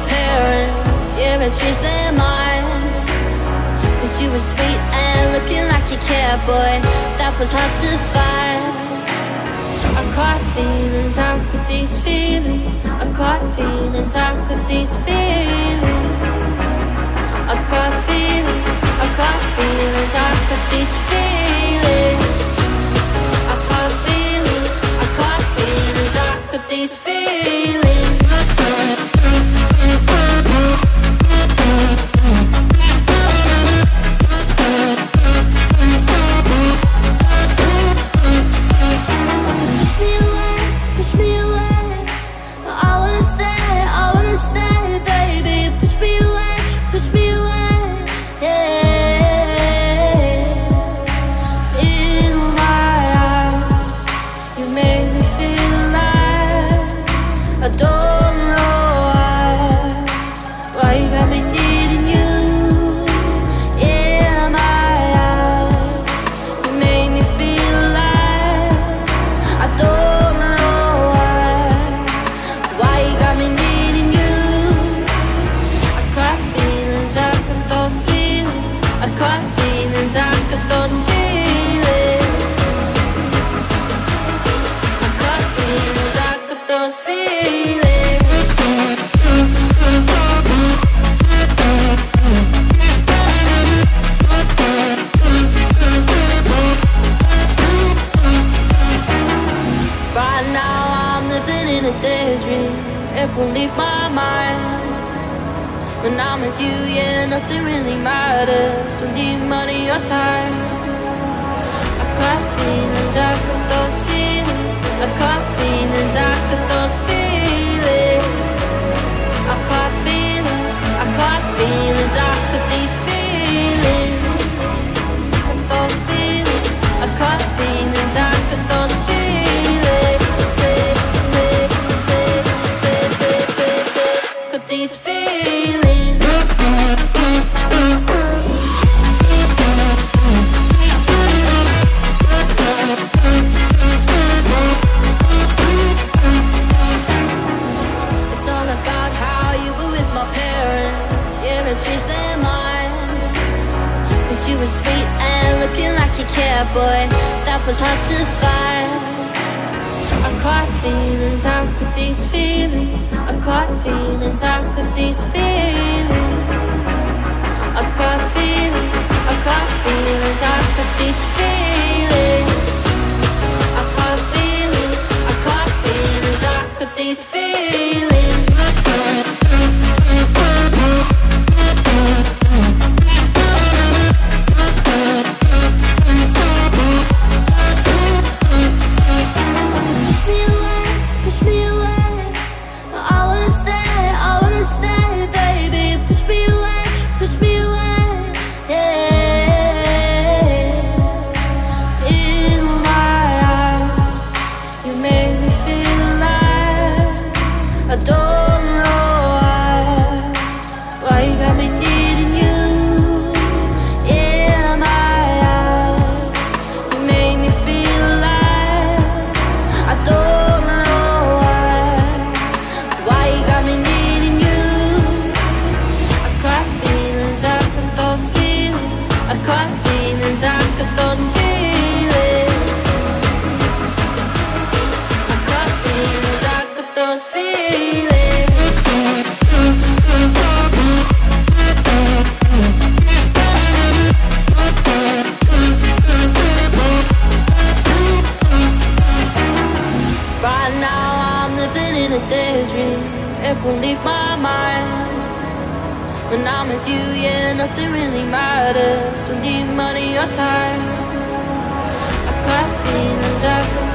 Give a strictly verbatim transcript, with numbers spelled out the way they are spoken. my parents, yeah, but change their minds. Cause you were sweet and looking like you cared, boy, that was hard to find. I caught feelings, how could these feelings? I caught feelings, how could these feelings? I caught feelings, I caught feelings, how could these feelings? I caught feelings, I caught feelings, how could these feelings? Matters, don't need money or time. I got feelings, I got